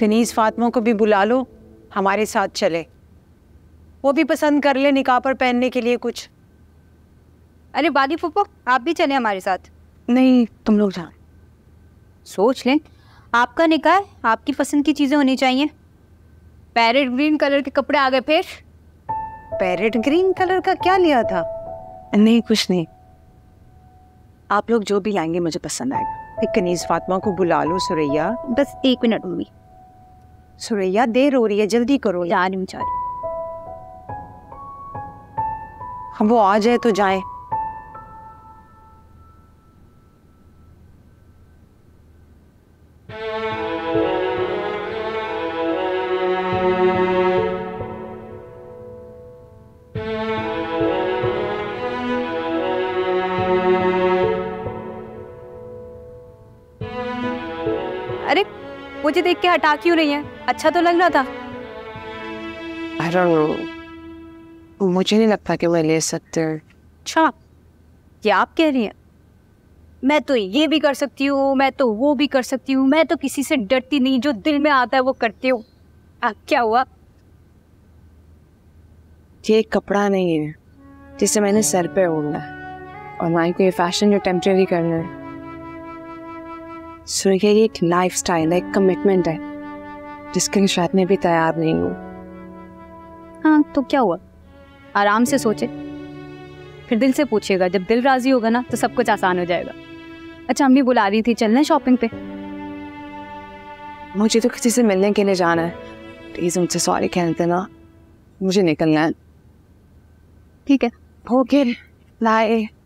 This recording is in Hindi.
कनीज़ फातिमा को भी बुला लो, हमारे साथ चले, वो भी पसंद कर ले निकाह पर पहनने के लिए कुछ। अरे बादी फूफो आप भी चलें हमारे साथ। नहीं तुम लोग जाओ, सोच लें, आपका निकाह आपकी पसंद की चीज़ें होनी चाहिए। पैरेट ग्रीन कलर के कपड़े आ गए फिर। पैरेट ग्रीन कलर का क्या लिया था? नहीं कुछ नहीं, आप लोग जो भी लाएंगे मुझे पसंद आएगा। एक कनीज़ फातिमा को बुला लो। सुरैया बस एक मिनट मम्मी। सुरैया देर हो रही है, जल्दी करो। यार हम वो आ जाए तो जाए। अरे मुझे देख के हटा क्यों रही है? अच्छा तो लग रहा था। I don't know, मुझे नहीं लगता कि मैं ले सकते। अच्छा ये आप कह रही हैं। मैं तो ये भी कर सकती हूँ, मैं तो वो भी कर सकती हूँ, मैं तो किसी से डरती नहीं, जो दिल में आता है वो करती हूँ। क्या हुआ? ये कपड़ा नहीं है जिसे मैंने सर पे ओढ़ना है, और ना ही कोई फैशन जो टेम्परेरी करना है। सो ये एक लाइफ स्टाइल है, एक कमिटमेंट है जिसके लिए शायद मैं भी तैयार नहीं हूँ। हाँ तो क्या हुआ, आराम से सोचे, फिर दिल से पूछिएगा। जब दिल राजी होगा ना तो सब कुछ आसान हो जाएगा। अच्छा अम्मी बुला रही थी, चलना है शॉपिंग पे? मुझे तो किसी से मिलने के लिए जाना है, प्लीज़ उनसे सॉरी कह देना, मुझे निकलना है। ठीक है ओके बाय।